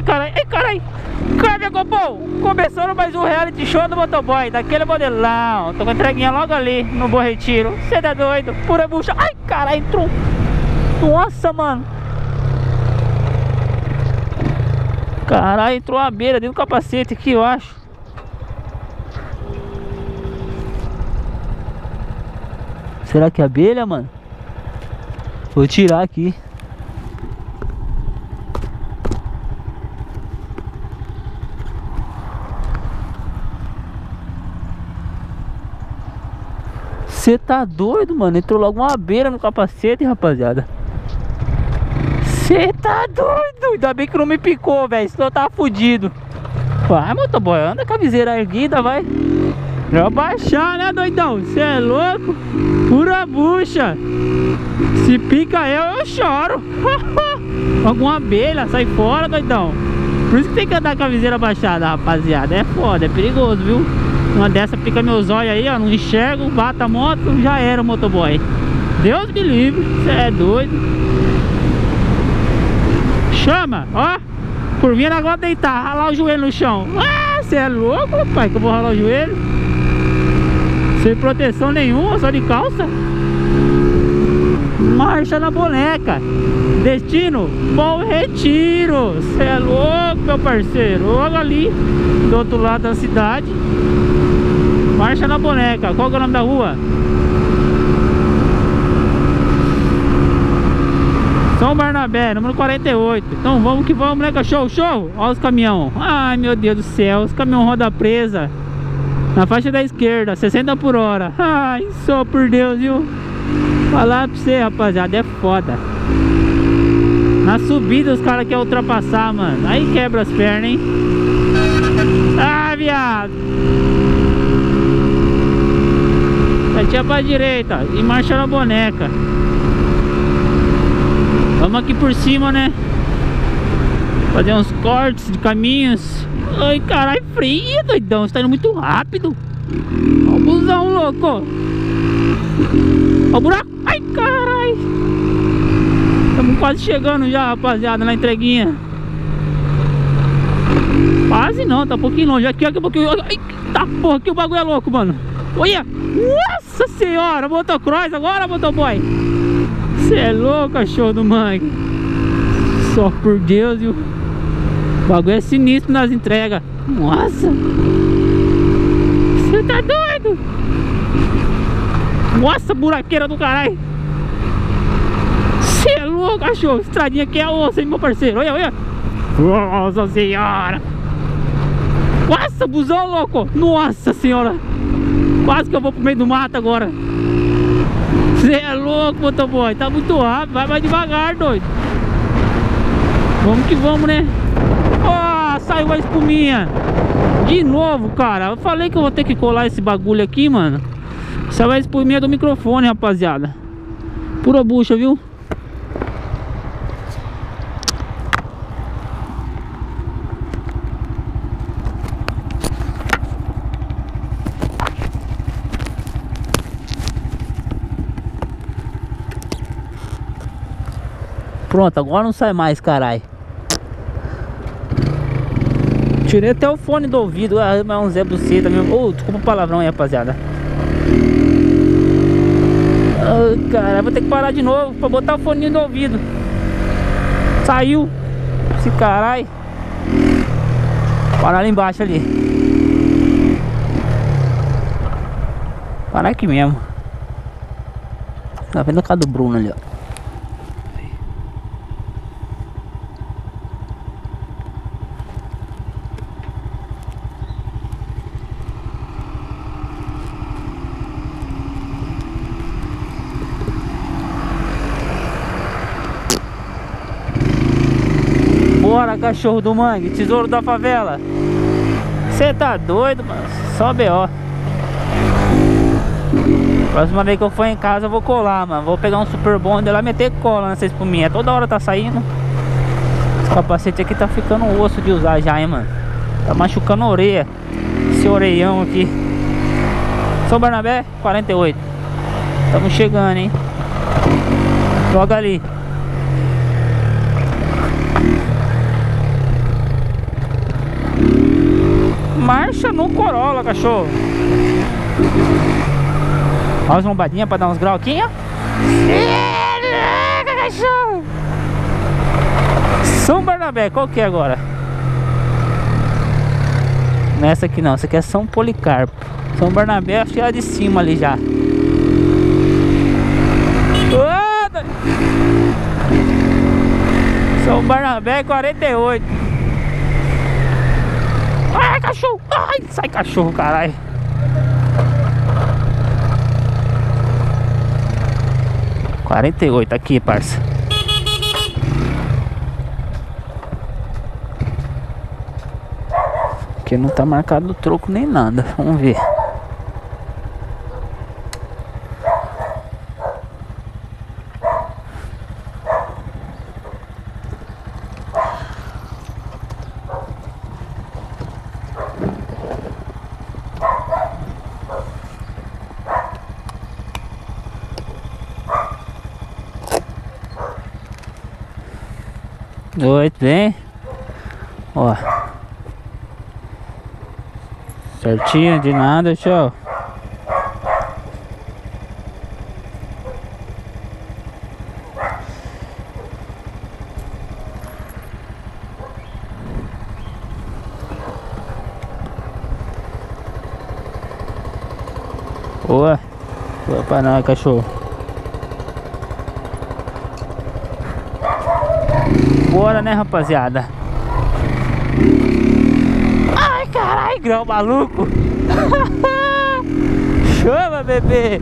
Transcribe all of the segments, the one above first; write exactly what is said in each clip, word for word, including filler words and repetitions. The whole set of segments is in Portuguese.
Ai, carai, ai, carai. Cara, Gopô, começando mais um reality show do motoboy, daquele modelão. Tô com a entreguinha logo ali, no Bom Retiro. Cê tá doido? Pura bucha. Ai, carai, entrou. Nossa, mano. Caralho, entrou uma beira dentro do capacete aqui, eu acho. Será que é abelha, mano? Vou tirar aqui. Você tá doido, mano? Entrou logo uma beira no capacete, rapaziada. Você tá doido? Ainda bem que não me picou, velho. Senão eu tava fudido. Vai, motoboy, anda com a viseira erguida, vai. Pra baixar, né, doidão? Você é louco? Pura bucha. Se pica eu, eu choro. Alguma abelha, sai fora, doidão. Por isso que tem que andar com a viseira baixada, rapaziada. É foda, é perigoso, viu? Uma dessa pica meus olhos aí, ó. Não enxergo, bata a moto, já era o motoboy. Deus me livre, você é doido. Chama, ó. Por mim era agora deitar, ralar o joelho no chão. Ah, você é louco, pai, que eu vou ralar o joelho. Sem proteção nenhuma, só de calça. Marcha na boneca. Destino, Bom Retiro. Você é louco, meu parceiro. Logo ali, do outro lado da cidade. Marcha na boneca. Qual que é o nome da rua? São Barnabé, número quarenta e oito. Então vamos que vamos, moleque. Show, show. Olha os caminhões. Ai, meu Deus do céu. Os caminhões roda presa. Na faixa da esquerda, sessenta por hora. Ai, só por Deus, viu? Falar pra você, rapaziada, é foda. Na subida os caras querem ultrapassar, mano. Aí quebra as pernas, hein? Ah, viado! Setinha pra direita e marcha na boneca. Vamos aqui por cima, né? Fazer uns cortes de caminhos. Ai, caralho, freia, doidão. Você tá indo muito rápido. Ó o busão louco. Ó o buraco. Ai, caralho. Estamos quase chegando já, rapaziada, na entreguinha. Quase não, tá um pouquinho longe. Aqui, aqui um pouquinho. Eita porra, aqui o bagulho é louco, mano. Olha. Nossa senhora, motocross agora, motoboy. Você é louco, cachorro do mangue. Só por Deus, viu? O bagulho é sinistro nas entregas. Nossa. Você tá doido? Nossa, buraqueira do caralho. Você é louco, cachorro. Estradinha aqui é osso, hein, meu parceiro. Olha, olha. Nossa senhora. Nossa, busão louco. Nossa senhora. Quase que eu vou pro meio do mato agora. Você é louco, motoboy. Tá muito rápido. Vai mais devagar, doido. Vamos que vamos, né? Ó, oh, saiu a espuminha. De novo, cara. Eu falei que eu vou ter que colar esse bagulho aqui, mano. Saiu a espuminha do microfone, rapaziada. Pura bucha, viu? Pronto, agora não sai mais, caralho. Tirei até o fone do ouvido. Ah, mas é um Zé Buceta mesmo. Oh, desculpa o palavrão aí, rapaziada. Oh, cara, vou ter que parar de novo pra botar o fone do ouvido. Saiu esse caralho. Parar ali embaixo ali. Parar aqui mesmo. Tá vendo a casa do Bruno ali, ó. Bora, cachorro do mangue, tesouro da favela. Você tá doido, mano? Só B O. Próxima vez que eu for em casa eu vou colar, mano. Vou pegar um super bonder lá e meter cola nessa espuminha. Toda hora tá saindo. Esse capacete aqui tá ficando um osso de usar já, hein, mano. Tá machucando a orelha. Esse orelhão aqui. São Barnabé, quarenta e oito. Estamos chegando, hein. Joga ali. no Corolla, cachorro. Olha as lombadinhas pra dar uns graus aqui, ó. Cachorro! São Bernabé, qual que é agora? Nessa aqui não, essa aqui é São Policarpo. São Bernabé, acho que é a de cima ali já. São Bernabé quarenta e oito. Ai, cachorro! Ai, sai cachorro, caralho! quarenta e oito aqui, parça. Porque não tá marcado o troco nem nada. Vamos ver. Oito, bem, ó, certinho de nada, show. Boa, boa pra nós, cachorro. Bora, né, rapaziada? Ai, caralho, grão maluco. Chama, bebê.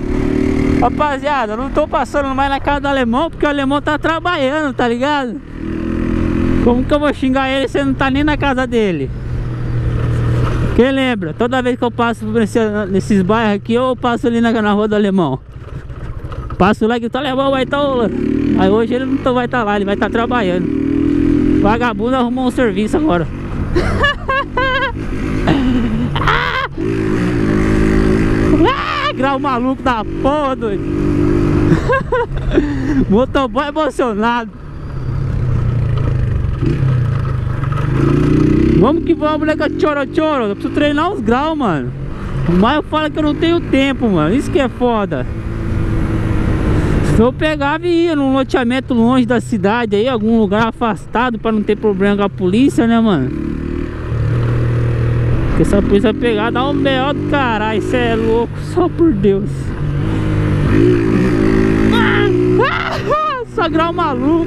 Rapaziada, eu não tô passando mais na casa do alemão, porque o alemão tá trabalhando, tá ligado? Como que eu vou xingar ele se ele não tá nem na casa dele? Quem lembra? Toda vez que eu passo nesse, nesses bairros aqui, eu passo ali na, na rua do alemão. Passo lá que tá alemão, vai tá... Aí hoje ele não vai estar tá lá, ele vai estar tá trabalhando. Vagabundo arrumou um serviço agora. Ah, grau maluco da porra, doido. Motoboy emocionado. Vamos que vamos, moleque, choro-choro. Eu preciso treinar uns graus, mano. Mas eu falo que eu não tenho tempo, mano. Isso que é foda. Se eu pegava e ia num loteamento longe da cidade aí, algum lugar afastado pra não ter problema com a polícia, né, mano? Porque se a polícia pegar, dá um B O do caralho, cê é louco, só por Deus. Só grau maluco.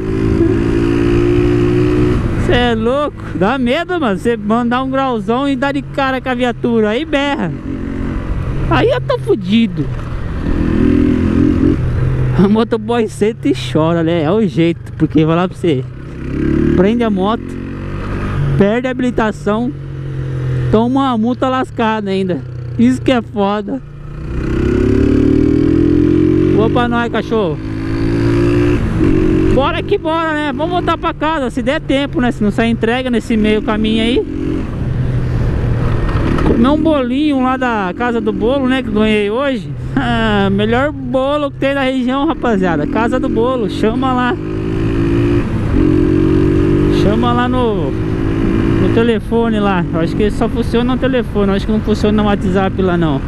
Cê é louco, dá medo, mano, você mandar um grauzão e dar de cara com a viatura, aí berra. Aí eu tô fudido. O motoboy senta e chora, né? É o jeito, porque vai lá pra você. Prende a moto, perde a habilitação, toma uma multa lascada ainda. Isso que é foda. Boa pra nós, cachorro. Bora que bora, né? Vamos voltar pra casa, se der tempo, né? Se não sair entrega nesse meio caminho aí. Comer um bolinho lá da casa do bolo, né? Que ganhei hoje. Ah, melhor bolo que tem na região, rapaziada. Casa do Bolo, chama lá. Chama lá no, no telefone lá. Eu acho que só funciona no telefone. Eu acho que não funciona no WhatsApp lá não.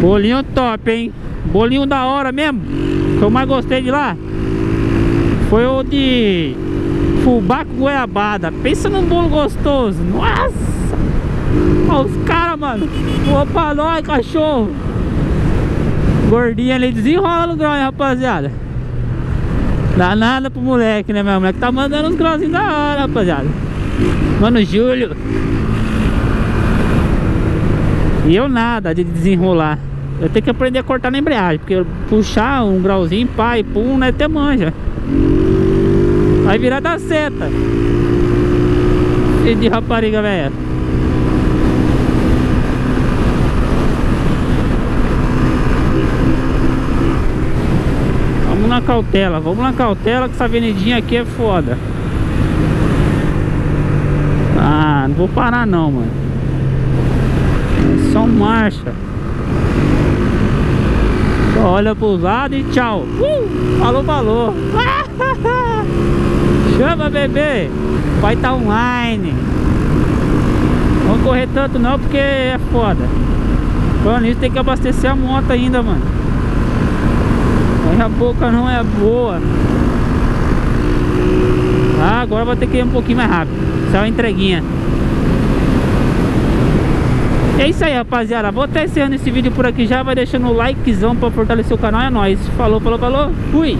Bolinho top, hein? Bolinho da hora mesmo. O que eu mais gostei de lá foi o de fubá com goiabada. Pensa num bolo gostoso. Nossa! Olha os caras, mano. Opa, nós, cachorro. Gordinho ali desenrola o grau, hein, rapaziada. Dá nada pro moleque, né, meu? O moleque tá mandando uns grauzinhos da hora, rapaziada. Mano, Júlio. E eu nada de desenrolar. Eu tenho que aprender a cortar na embreagem, porque puxar um grauzinho, pai, pum, né, até manja. Vai virar da seta. E de rapariga, velho. Na cautela, vamos na cautela, que essa avenidinha aqui é foda. Ah, não vou parar não, mano. É só marcha. Só olha pro lado e tchau. Uh, falou, falou. Chama, bebê. Vai tá online. correr tanto não, porque é foda. Falando nisso, tem que abastecer a moto ainda, mano. Aí a boca não é boa. Ah, agora vou ter que ir um pouquinho mais rápido. Só uma entreguinha. É isso aí, rapaziada. Vou estar encerrando esse vídeo por aqui já. Vai deixando o likezão pra fortalecer o canal. É nóis. Falou, falou, falou. Fui!